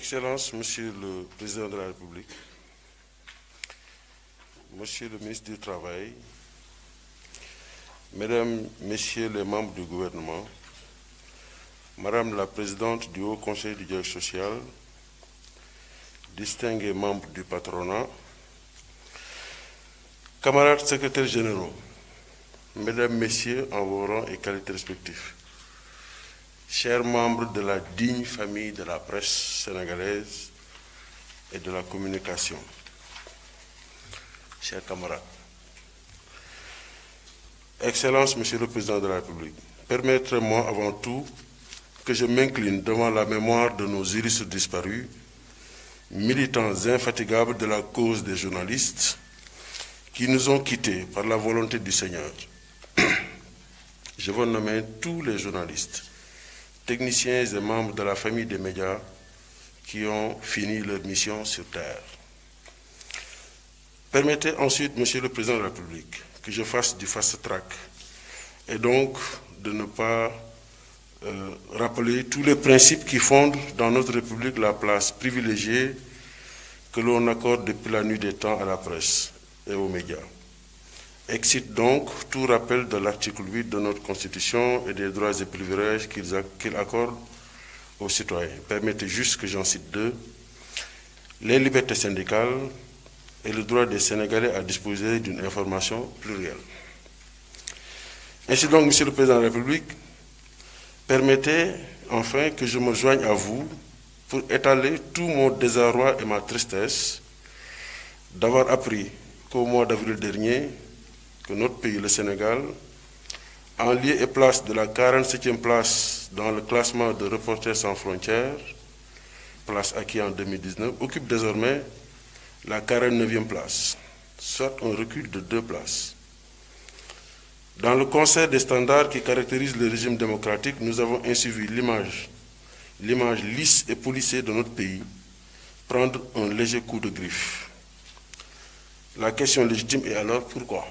Excellences, Monsieur le Président de la République, Monsieur le Ministre du Travail, Mesdames, Messieurs les membres du gouvernement, Madame la Présidente du Haut Conseil du dialogue social, distingués membres du patronat, camarades secrétaires généraux, Mesdames, Messieurs, en vos rangs et qualités respectifs, chers membres de la digne famille de la presse sénégalaise et de la communication, chers camarades, Excellences, Monsieur le Président de la République, permettez-moi avant tout que je m'incline devant la mémoire de nos illustres disparus, militants infatigables de la cause des journalistes qui nous ont quittés par la volonté du Seigneur. Je veux nommer tous les journalistes, techniciens et membres de la famille des médias qui ont fini leur mission sur Terre. Permettez ensuite, Monsieur le Président de la République, que je fasse du fast-track et donc de ne pas rappeler tous les principes qui fondent dans notre République la place privilégiée que l'on accorde depuis la nuit des temps à la presse et aux médias. Excite donc tout rappel de l'article 8 de notre Constitution et des droits et privilèges qu'il accorde aux citoyens. Permettez juste que j'en cite deux. Les libertés syndicales et le droit des Sénégalais à disposer d'une information plurielle. Ainsi donc, Monsieur le Président de la République, permettez enfin que je me joigne à vous pour étaler tout mon désarroi et ma tristesse d'avoir appris qu'au mois d'avril dernier, que notre pays, le Sénégal, en lieu et place de la 47e place dans le classement de Reporters sans frontières, place acquise en 2019, occupe désormais la 49e place, soit un recul de 2 places. Dans le concert des standards qui caractérisent le régime démocratique, nous avons ainsi vu l'image lisse et polissée de notre pays prendre un léger coup de griffe. La question légitime est alors pourquoi?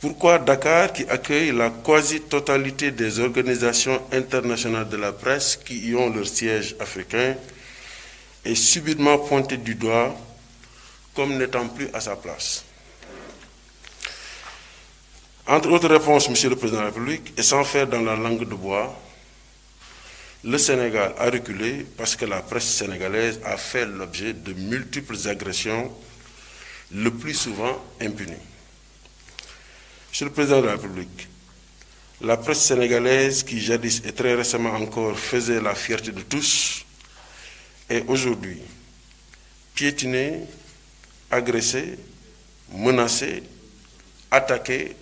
Pourquoi Dakar, qui accueille la quasi-totalité des organisations internationales de la presse qui y ont leur siège africain, est subitement pointé du doigt comme n'étant plus à sa place? Entre autres réponses, Monsieur le Président de la République, et sans faire dans la langue de bois, le Sénégal a reculé parce que la presse sénégalaise a fait l'objet de multiples agressions, le plus souvent impunies. Monsieur le Président de la République, la presse sénégalaise, qui jadis et très récemment encore faisait la fierté de tous, est aujourd'hui piétinée, agressée, menacée, attaquée,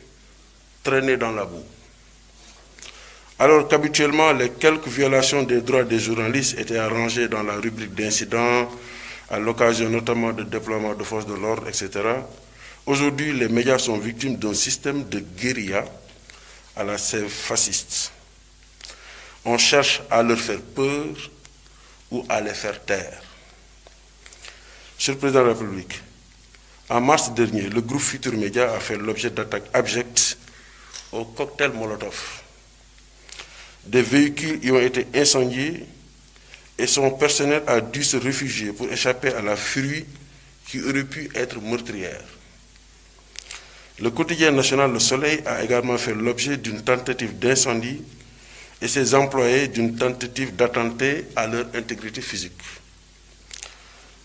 traînée dans la boue. Alors qu'habituellement, les quelques violations des droits des journalistes étaient arrangées dans la rubrique d'incidents, à l'occasion notamment de déploiement de forces de l'ordre, etc., aujourd'hui, les médias sont victimes d'un système de guérilla à la sève fasciste. On cherche à leur faire peur ou à les faire taire. Monsieur le Président de la République, en mars dernier, le groupe Futur Média a fait l'objet d'attaques abjectes au cocktail Molotov. Des véhicules y ont été incendiés et son personnel a dû se réfugier pour échapper à la furie qui aurait pu être meurtrière. Le quotidien national Le Soleil a également fait l'objet d'une tentative d'incendie et ses employés d'une tentative d'attentat à leur intégrité physique.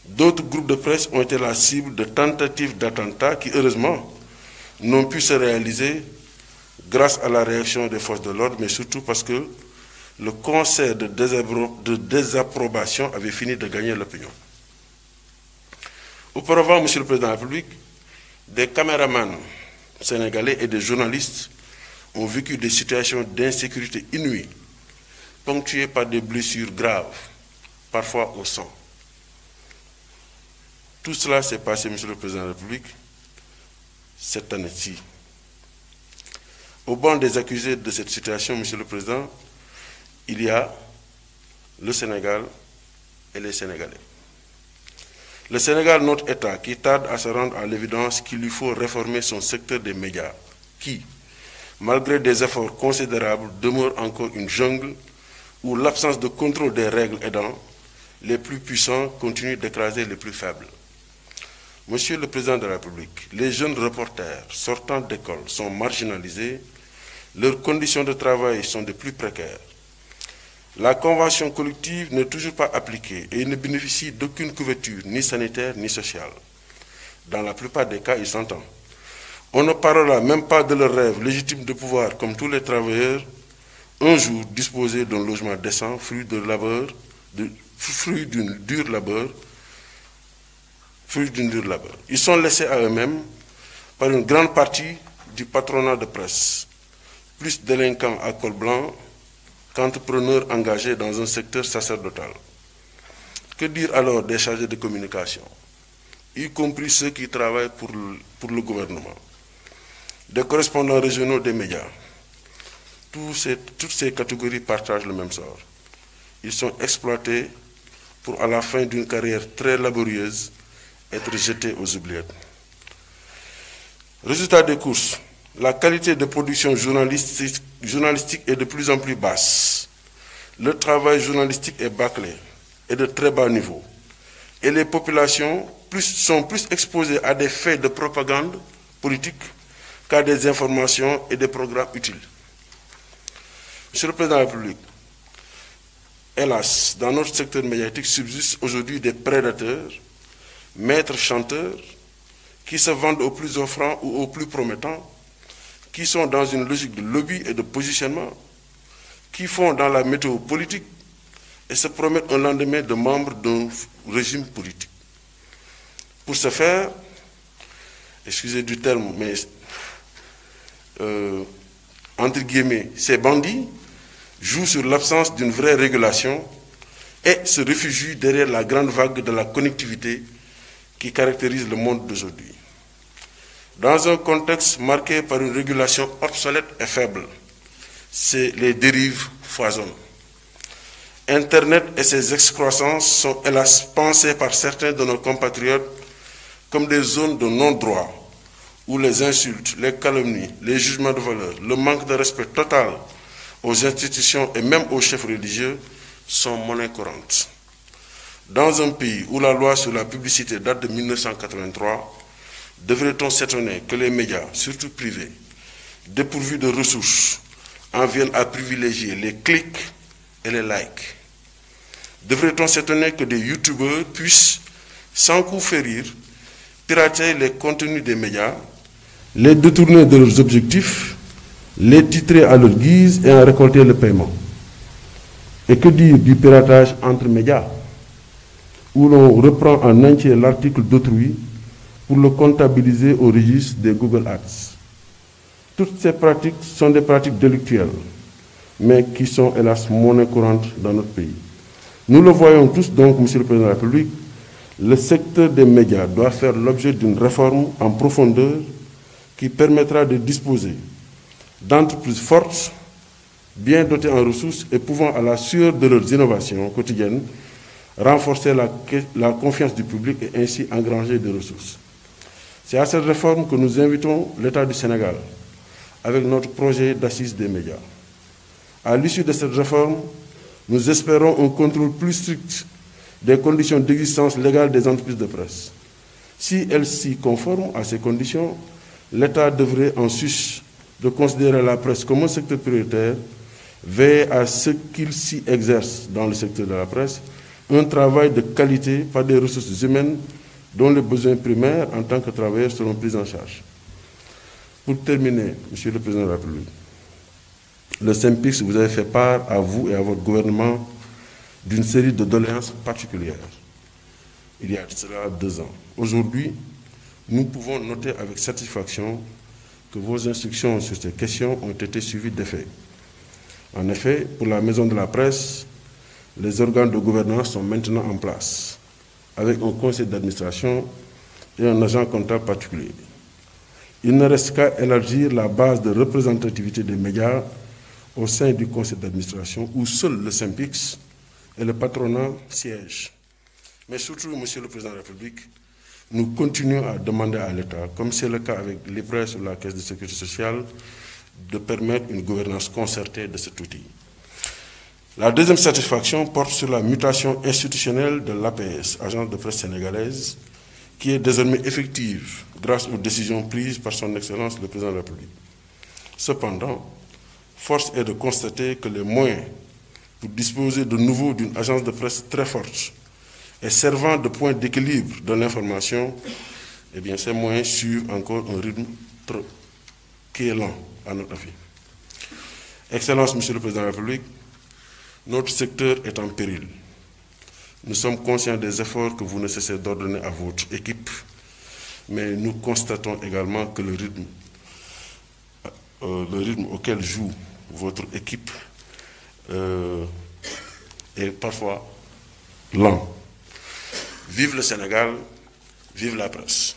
D'autres groupes de presse ont été la cible de tentatives d'attentats qui, heureusement, n'ont pu se réaliser grâce à la réaction des forces de l'ordre, mais surtout parce que le concert de désapprobation avait fini de gagner l'opinion. Auparavant, Monsieur le Président de la République, des caméramans sénégalais et des journalistes ont vécu des situations d'insécurité inouïes, ponctuées par des blessures graves, parfois au sang. Tout cela s'est passé, Monsieur le Président de la République, cette année-ci. Au banc des accusés de cette situation, Monsieur le Président, il y a le Sénégal et les Sénégalais. Le Sénégal, notre État, qui tarde à se rendre à l'évidence qu'il lui faut réformer son secteur des médias, qui, malgré des efforts considérables, demeure encore une jungle où l'absence de contrôle des règles aidant, les plus puissants continuent d'écraser les plus faibles. Monsieur le Président de la République, les jeunes reporters sortant d'école sont marginalisés, leurs conditions de travail sont des plus précaires. La convention collective n'est toujours pas appliquée et ils ne bénéficient d'aucune couverture, ni sanitaire, ni sociale. Dans la plupart des cas, ils s'entendent. On ne parlera même pas de leur rêve légitime de pouvoir, comme tous les travailleurs, un jour disposer d'un logement décent, fruit d'une dure labeur, Ils sont laissés à eux-mêmes par une grande partie du patronat de presse, plus délinquants à col blanc qu'entrepreneurs engagés dans un secteur sacerdotal. Que dire alors des chargés de communication, y compris ceux qui travaillent pour le gouvernement, des correspondants régionaux des médias? Toutes ces catégories partagent le même sort. Ils sont exploités pour, à la fin d'une carrière très laborieuse, être jetés aux oubliettes. Résultat des courses, la qualité de production journalistique est de plus en plus basse. Le travail journalistique est bâclé et de très bas niveau. Et les populations sont plus exposées à des faits de propagande politique qu'à des informations et des programmes utiles. Monsieur le Président de la République, hélas, dans notre secteur médiatique subsistent aujourd'hui des prédateurs, maîtres chanteurs, qui se vendent aux plus offrants ou aux plus promettants, qui sont dans une logique de lobby et de positionnement, qui font dans la météo politique et se promettent un lendemain de membres d'un régime politique. Pour ce faire, excusez du terme, mais entre guillemets, ces bandits jouent sur l'absence d'une vraie régulation et se réfugient derrière la grande vague de la connectivité qui caractérise le monde d'aujourd'hui. Dans un contexte marqué par une régulation obsolète et faible, les dérives foisonnent. Internet et ses excroissances sont hélas pensées par certains de nos compatriotes comme des zones de non-droit où les insultes, les calomnies, les jugements de valeur, le manque de respect total aux institutions et même aux chefs religieux sont monnaie courante. Dans un pays où la loi sur la publicité date de 1983, devrait-on s'étonner que les médias, surtout privés, dépourvus de ressources, en viennent à privilégier les clics et les likes? Devrait-on s'étonner que des youtubeurs puissent, sans coup férir, pirater les contenus des médias, les détourner de leurs objectifs, les titrer à leur guise et en récolter le paiement? Et que dire du piratage entre médias, où l'on reprend en entier l'article d'autrui pour le comptabiliser au registre des Google Ads? Toutes ces pratiques sont des pratiques délictuelles, mais qui sont hélas monnaie courante dans notre pays. Nous le voyons tous donc, Monsieur le Président de la République, le secteur des médias doit faire l'objet d'une réforme en profondeur qui permettra de disposer d'entreprises fortes, bien dotées en ressources et pouvant, à la sueur de leurs innovations quotidiennes, renforcer la confiance du public et ainsi engranger des ressources. C'est à cette réforme que nous invitons l'État du Sénégal avec notre projet d'assise des médias. À l'issue de cette réforme, nous espérons un contrôle plus strict des conditions d'existence légale des entreprises de presse. Si elles s'y conforment à ces conditions, l'État devrait, en sus de considérer la presse comme un secteur prioritaire, veiller à ce qu'il s'y exerce dans le secteur de la presse un travail de qualité par des ressources humaines dont les besoins primaires en tant que travailleurs seront pris en charge. Pour terminer, Monsieur le Président de la République, le Synpics vous avez fait part à vous et à votre gouvernement d'une série de doléances particulières il y a cela 2 ans. Aujourd'hui, nous pouvons noter avec satisfaction que vos instructions sur ces questions ont été suivies d'effet. En effet, pour la Maison de la presse, les organes de gouvernance sont maintenant en place, avec un conseil d'administration et un agent comptable particulier. Il ne reste qu'à élargir la base de représentativité des médias au sein du conseil d'administration, où seul le Synpics et le patronat siègent. Mais surtout, Monsieur le Président de la République, nous continuons à demander à l'État, comme c'est le cas avec les prêts ou la Caisse de sécurité sociale, de permettre une gouvernance concertée de cet outil. La deuxième satisfaction porte sur la mutation institutionnelle de l'APS, agence de presse sénégalaise, qui est désormais effective grâce aux décisions prises par son Excellence le Président de la République. Cependant, force est de constater que les moyens pour disposer de nouveau d'une agence de presse très forte et servant de point d'équilibre de l'information, eh bien ces moyens suivent encore un rythme qui est lent à notre avis. Excellence, Monsieur le Président de la République, notre secteur est en péril. Nous sommes conscients des efforts que vous ne cessez d'ordonner à votre équipe, mais nous constatons également que le rythme auquel joue votre équipe est parfois lent. Vive le Sénégal, vive la presse.